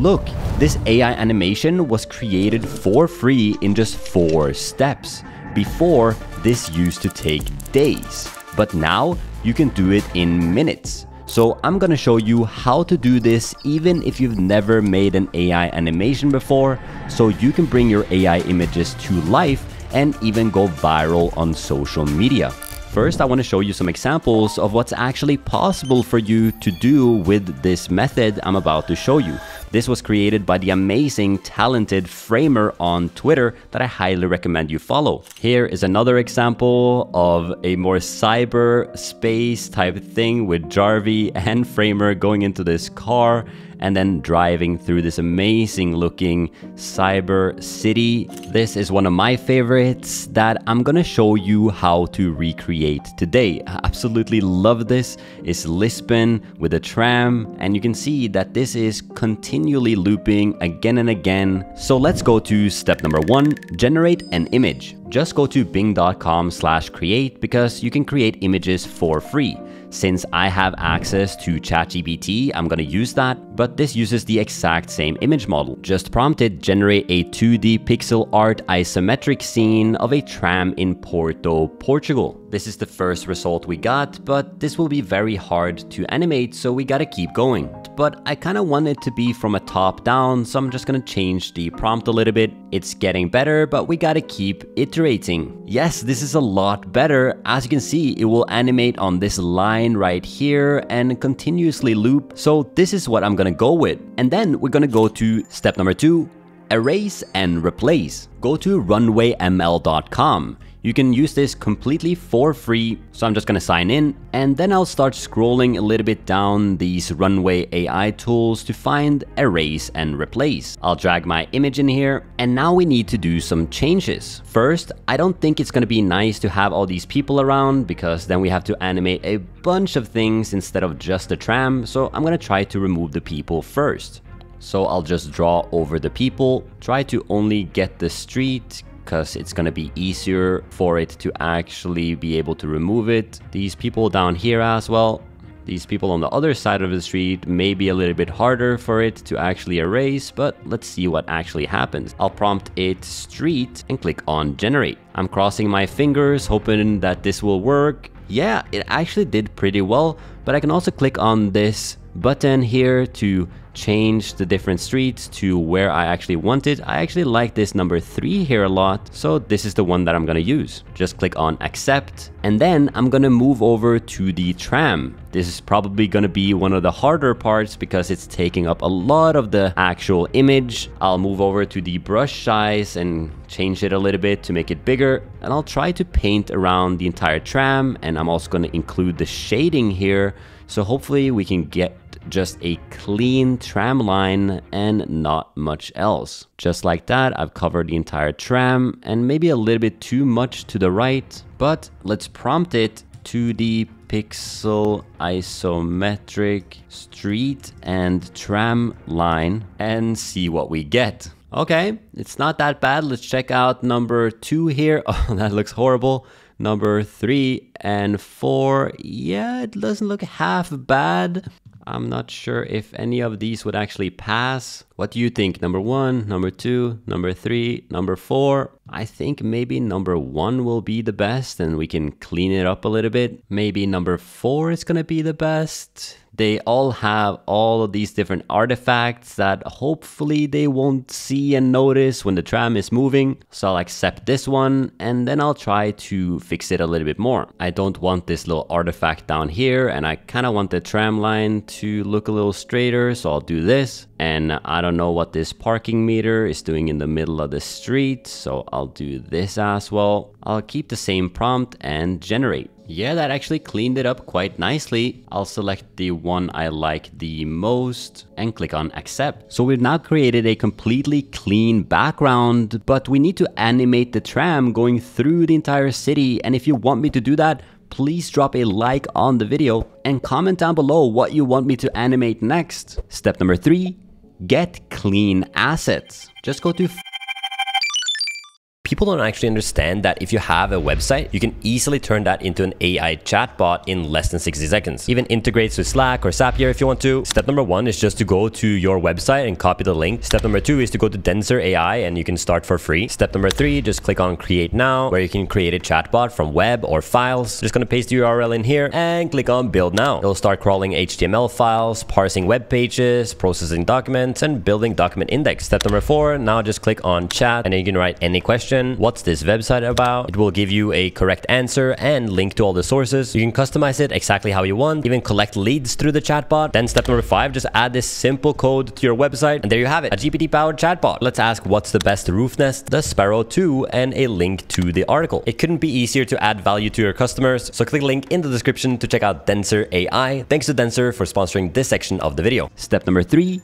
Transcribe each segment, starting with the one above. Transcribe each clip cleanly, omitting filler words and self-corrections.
Look, this AI animation was created for free in just 4 steps. Before, this used to take days, but now you can do it in minutes. So I'm gonna show you how to do this even if you've never made an AI animation before, so you can bring your AI images to life and even go viral on social media. First, I want to show you some examples of what's actually possible for you to do with this method I'm about to show you. This was created by the amazing, talented Framer on Twitter that I highly recommend you follow. Here is another example of a more cyberspace type thing with Jarvis and Framer going into this car and then driving through this amazing looking cyber city. This is one of my favorites that I'm gonna show you how to recreate today. I absolutely love this. It's Lisbon with a tram, and you can see that this is continually looping again and again. So let's go to step number 1, generate an image. Just go to bing.com/create because you can create images for free. Since I have access to ChatGPT, I'm gonna use that, but this uses the exact same image model. Just prompt it, generate a 2D pixel art isometric scene of a tram in Porto, Portugal. This is the first result we got, but this will be very hard to animate, so we gotta keep going. But I kinda want it to be from a top down, so I'm just gonna change the prompt a little bit. It's getting better, but we gotta keep iterating. Yes, this is a lot better. As you can see, it will animate on this line right here and continuously loop. So this is what I'm gonna go with. And then we're gonna go to step number 2, erase and replace. Go to runwayml.com. You can use this completely for free, so I'm just gonna sign in, and then I'll start scrolling a little bit down these Runway AI tools to find erase and replace. I'll drag my image in here, and now we need to do some changes. First, I don't think it's gonna be nice to have all these people around, because then we have to animate a bunch of things instead of just a tram, so I'm gonna try to remove the people first. So I'll just draw over the people, try to only get the street, because it's gonna be easier for it to actually be able to remove it. These people down here as well, these people on the other side of the street may be a little bit harder for it to actually erase, but let's see what actually happens. I'll prompt it street and click on generate. I'm crossing my fingers, hoping that this will work. Yeah, it actually did pretty well, but I can also click on this button here to change the different streets to where I actually want it. I actually like this number 3 here a lot, so this is the one that I'm gonna use. Just click on accept, and then I'm gonna move over to the tram. This is probably gonna be one of the harder parts because it's taking up a lot of the actual image. I'll move over to the brush size and change it a little bit to make it bigger, and I'll try to paint around the entire tram, and I'm also gonna include the shading here, so hopefully we can get just a clean tram line and not much else. Just like that, I've covered the entire tram, and maybe a little bit too much to the right, but let's prompt it to the pixel isometric street and tram line and see what we get. Okay, it's not that bad. Let's check out number 2 here. Oh, that looks horrible. Number 3 and 4. Yeah, it doesn't look half bad. I'm not sure if any of these would actually pass. What do you think? Number 1, number 2, number 3, number 4. I think maybe number 1 will be the best, and we can clean it up a little bit. Maybe number 4 is gonna be the best. They all have all of these different artifacts that hopefully they won't see and notice when the tram is moving. So I'll accept this one, and then I'll try to fix it a little bit more. I don't want this little artifact down here, and I kind of want the tram line to look a little straighter, so I'll do this. And I don't know what this parking meter is doing in the middle of the street, so I'll do this as well. I'll keep the same prompt and generate. Yeah, that actually cleaned it up quite nicely. I'll select the one I like the most and click on accept. So we've now created a completely clean background, but we need to animate the tram going through the entire city. And if you want me to do that, please drop a like on the video and comment down below what you want me to animate next. Step number 3, get clean assets. Just go to people don't actually understand that if you have a website, you can easily turn that into an AI chatbot in less than 60 seconds. Even integrates with Slack or Zapier if you want to. Step number one is just to go to your website and copy the link. Step number two is to go to Denser AI and you can start for free. Step number three, just click on Create Now, where you can create a chatbot from web or files. Just gonna paste the URL in here and click on Build Now. It'll start crawling HTML files, parsing web pages, processing documents, and building document index. Step number four, now just click on chat and then you can write any question. What's this website about? It will give you a correct answer and link to all the sources. You can customize it exactly how you want, even collect leads through the chatbot. Then step number five, just add this simple code to your website. And there you have it, a GPT-powered chatbot. Let's ask what's the best roof nest, the Sparrow 2, and a link to the article. It couldn't be easier to add value to your customers. So click the link in the description to check out Denser AI. Thanks to Denser for sponsoring this section of the video. Step number three,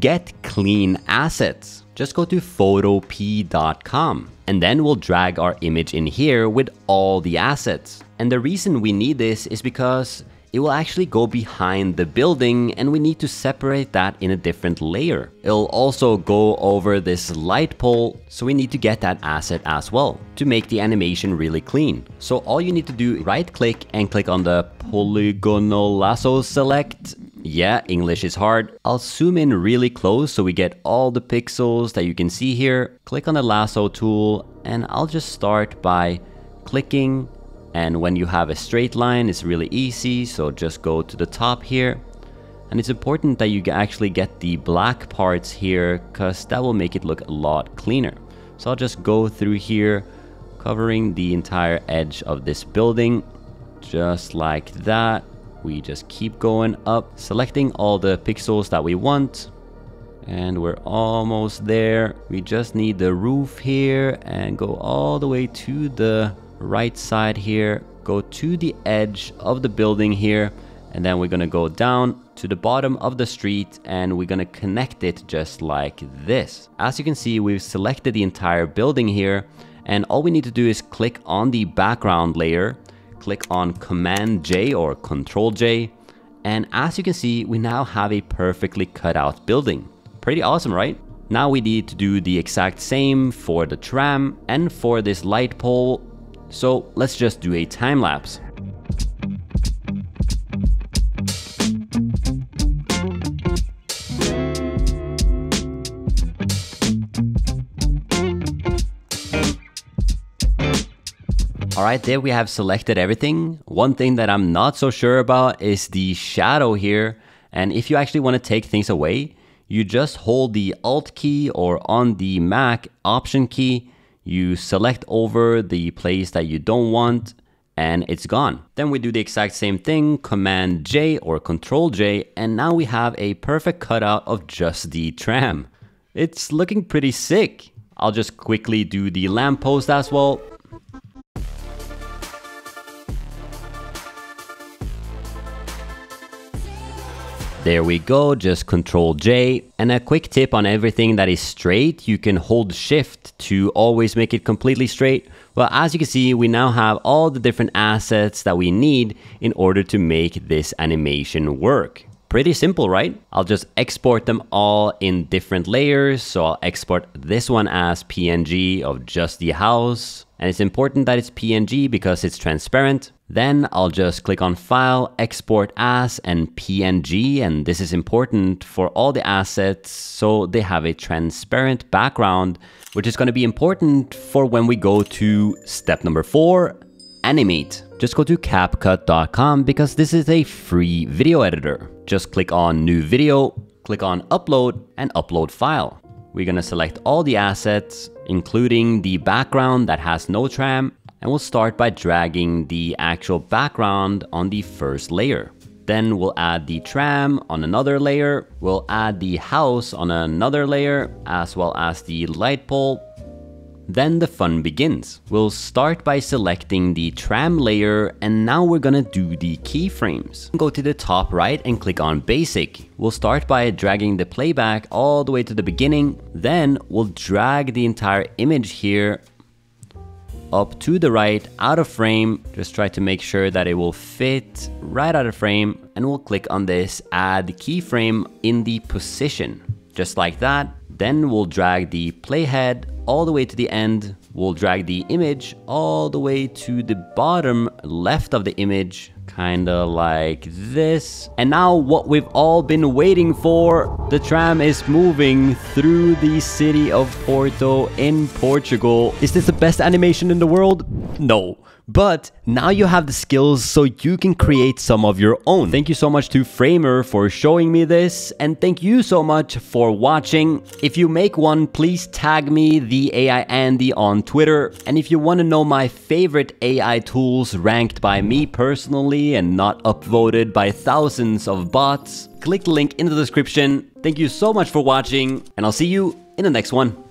get clean assets. Just go to photopea.com and then we'll drag our image in here with all the assets. And the reason we need this is because it will actually go behind the building and we need to separate that in a different layer. It'll also go over this light pole, so we need to get that asset as well to make the animation really clean. So all you need to do, right click and click on the polygonal lasso select. Yeah, English is hard. I'll zoom in really close so we get all the pixels that you can see here. Click on the lasso tool and I'll just start by clicking. And when you have a straight line, it's really easy. So just go to the top here. And it's important that you actually get the black parts here because that will make it look a lot cleaner. So I'll just go through here, covering the entire edge of this building, just like that. We just keep going up, selecting all the pixels that we want. And we're almost there. We just need the roof here and go all the way to the right side here, go to the edge of the building here, and then we're gonna go down to the bottom of the street and we're gonna connect it just like this. As you can see, we've selected the entire building here and all we need to do is click on the background layer, click on Command J or Control J, and as you can see, we now have a perfectly cut out building. Pretty awesome, right? Now we need to do the exact same for the tram and for this light pole. So let's just do a time lapse. All right, there we have selected everything. One thing that I'm not so sure about is the shadow here. And if you actually want to take things away, you just hold the Alt key or on the Mac Option key. You select over the place that you don't want and it's gone. Then we do the exact same thing, Command J or Control J, and now we have a perfect cutout of just the tram. It's looking pretty sick. I'll just quickly do the lamppost as well. There we go, just Control J. And a quick tip on everything that is straight, you can hold Shift to always make it completely straight. Well, as you can see, we now have all the different assets that we need in order to make this animation work. Pretty simple, right? I'll just export them all in different layers. So I'll export this one as PNG of just the house. And it's important that it's PNG because it's transparent. Then I'll just click on File, Export As, and PNG. And this is important for all the assets so they have a transparent background, which is going to be important for when we go to step number four, animate. Just go to CapCut.com because this is a free video editor. Just click on New Video, click on Upload, and Upload File. We're going to select all the assets, including the background that has no tram, and we'll start by dragging the actual background on the first layer. Then we'll add the tram on another layer, we'll add the house on another layer, as well as the light pole. Then the fun begins. We'll start by selecting the tram layer and now we're gonna do the keyframes. Go to the top right and click on Basic. We'll start by dragging the playback all the way to the beginning. Then we'll drag the entire image here up to the right, out of frame. Just try to make sure that it will fit right out of frame. And we'll click on this Add Keyframe in the Position, just like that. Then we'll drag the playhead all the way to the end. We'll drag the image all the way to the bottom left of the image, kind of like this. And now what we've all been waiting for, the tram is moving through the city of Porto in Portugal. Is this the best animation in the world? No. But now you have the skills so you can create some of your own. Thank you so much to Framer for showing me this, and thank you so much for watching. If you make one, please tag me, the AI Andy, on Twitter. And if you want to know my favorite AI tools ranked by me personally and not upvoted by thousands of bots, click the link in the description. Thank you so much for watching, and I'll see you in the next one.